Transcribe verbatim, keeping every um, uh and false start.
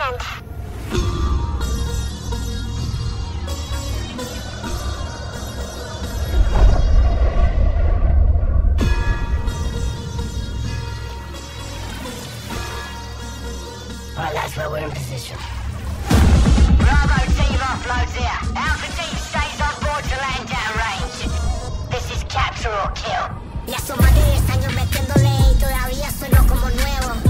descend. Right, that's where we're in position. Bravo team offloads here. Alpha team stays on board to land down range. This is capture or kill. Le asomaré están yo metiéndole y todavía sueno como nuevo.